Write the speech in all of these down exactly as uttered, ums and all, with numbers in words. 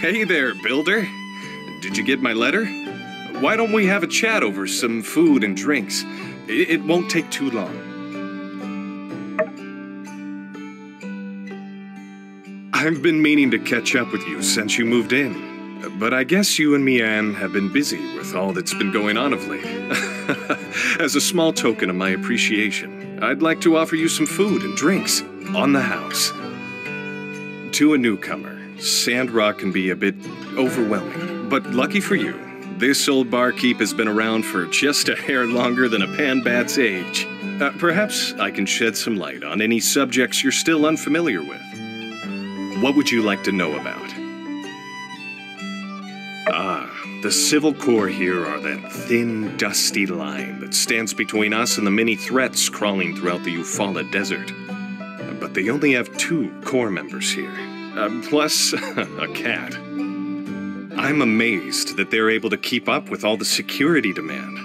Hey there, Builder. Did you get my letter? Why don't we have a chat over some food and drinks? It, it won't take too long. I've been meaning to catch up with you since you moved in, but I guess you and Mian have been busy with all that's been going on of late. As a small token of my appreciation, I'd like to offer you some food and drinks on the house. To a newcomer, Sandrock can be a bit overwhelming, but lucky for you, this old barkeep has been around for just a hair longer than a panbat's age. Uh, perhaps I can shed some light on any subjects you're still unfamiliar with. What would you like to know about? Ah, the Civil Corps here are that thin, dusty line that stands between us and the many threats crawling throughout the Eufaula desert. But they only have two Corps members here, uh, plus a cat. I'm amazed that they're able to keep up with all the security demand.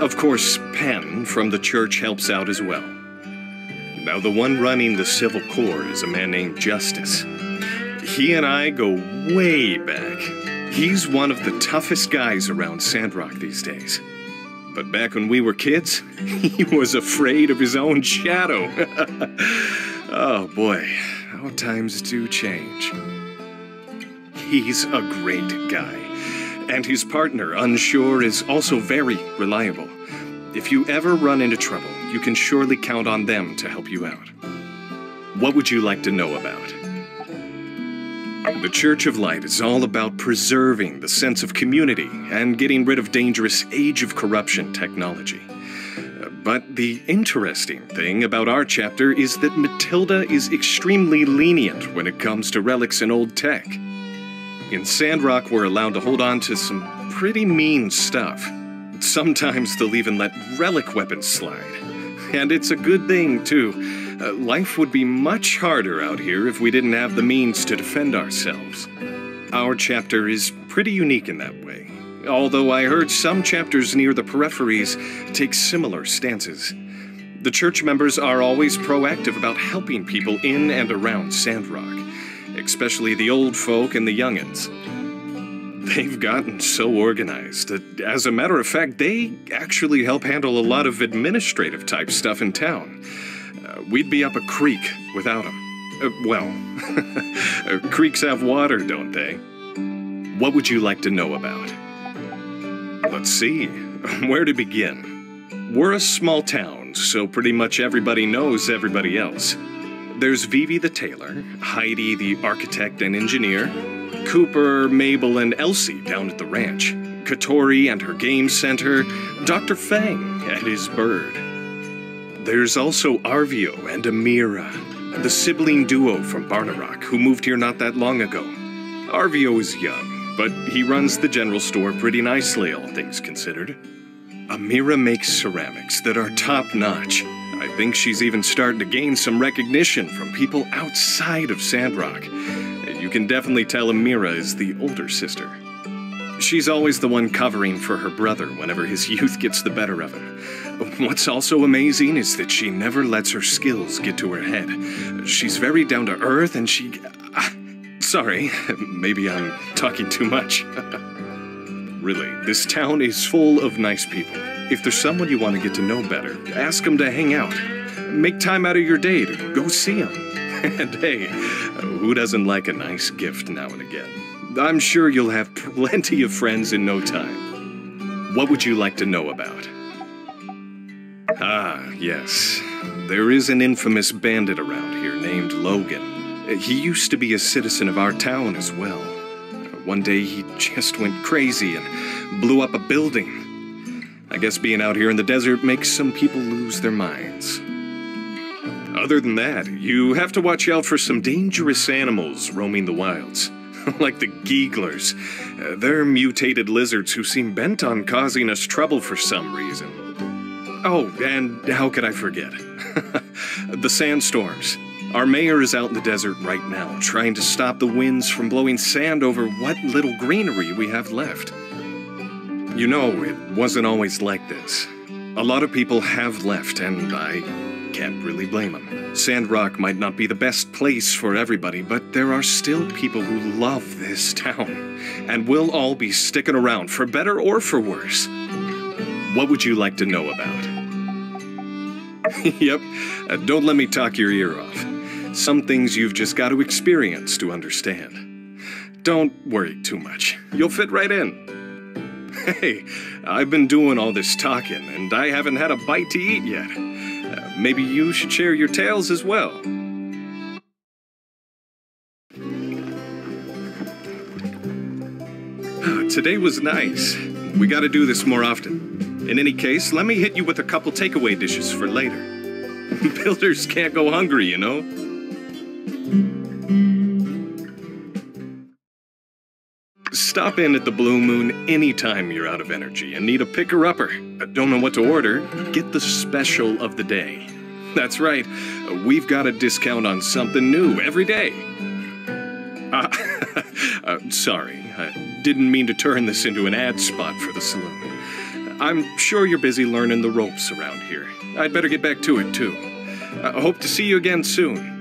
Of course, Penn from the church helps out as well. Now, the one running the Civil Corps is a man named Justice. He and I go way back. He's one of the toughest guys around Sandrock these days. But back when we were kids, he was afraid of his own shadow. Oh boy, how times do change. He's a great guy, and his partner, Unsure, is also very reliable. If you ever run into trouble, you can surely count on them to help you out. What would you like to know about? The Church of Light is all about preserving the sense of community and getting rid of dangerous Age of Corruption technology. But the interesting thing about our chapter is that Matilda is extremely lenient when it comes to relics and old tech. In Sandrock, we're allowed to hold on to some pretty mean stuff. Sometimes they'll even let relic weapons slide. And it's a good thing, too. Uh, life would be much harder out here if we didn't have the means to defend ourselves. Our chapter is pretty unique in that way, although I heard some chapters near the peripheries take similar stances. The church members are always proactive about helping people in and around Sandrock, especially the old folk and the youngins. They've gotten so organized that, as a matter of fact, they actually help handle a lot of administrative-type stuff in town. Uh, we'd be up a creek without them. Uh, well, creeks have water, don't they? What would you like to know about? Let's see, where to begin? We're a small town, so pretty much everybody knows everybody else. There's Vivi the tailor, Heidi the architect and engineer, Cooper, Mabel, and Elsie down at the ranch, Katori and her game center, Doctor Fang and his bird. There's also Arvio and Amira, the sibling duo from Barnarok who moved here not that long ago. Arvio is young, but he runs the general store pretty nicely, all things considered. Amira makes ceramics that are top-notch. I think she's even starting to gain some recognition from people outside of Sandrock. You can definitely tell Amira is the older sister. She's always the one covering for her brother whenever his youth gets the better of him. What's also amazing is that she never lets her skills get to her head. She's very down to earth and she... Uh, sorry, maybe I'm talking too much. Really, this town is full of nice people. If there's someone you want to get to know better, ask them to hang out. Make time out of your day to go see them. And hey, who doesn't like a nice gift now and again? I'm sure you'll have plenty of friends in no time. What would you like to know about? Ah, yes. There is an infamous bandit around here named Logan. He used to be a citizen of our town as well. One day he just went crazy and blew up a building. I guess being out here in the desert makes some people lose their minds. Other than that, you have to watch out for some dangerous animals roaming the wilds, like the Gigglers. Uh, they're mutated lizards who seem bent on causing us trouble for some reason. Oh, and how could I forget? The sandstorms. Our mayor is out in the desert right now, trying to stop the winds from blowing sand over what little greenery we have left. You know, it wasn't always like this. A lot of people have left, and I Can't really blame him. Sandrock might not be the best place for everybody, but there are still people who love this town. And we'll all be sticking around, for better or for worse. What would you like to know about? Yep, uh, don't let me talk your ear off. Some things you've just got to experience to understand. Don't worry too much. You'll fit right in. Hey, I've been doing all this talking, and I haven't had a bite to eat yet. Uh, maybe you should share your tales as well. Today was nice. We gotta do this more often. In any case, let me hit you with a couple takeaway dishes for later. Builders can't go hungry, you know? Stop in at the Blue Moon anytime you're out of energy and need a picker-upper. Don't know what to order? Get the special of the day. That's right, we've got a discount on something new every day. Uh, uh, sorry, I didn't mean to turn this into an ad spot for the saloon. I'm sure you're busy learning the ropes around here. I'd better get back to it, too. I hope to see you again soon.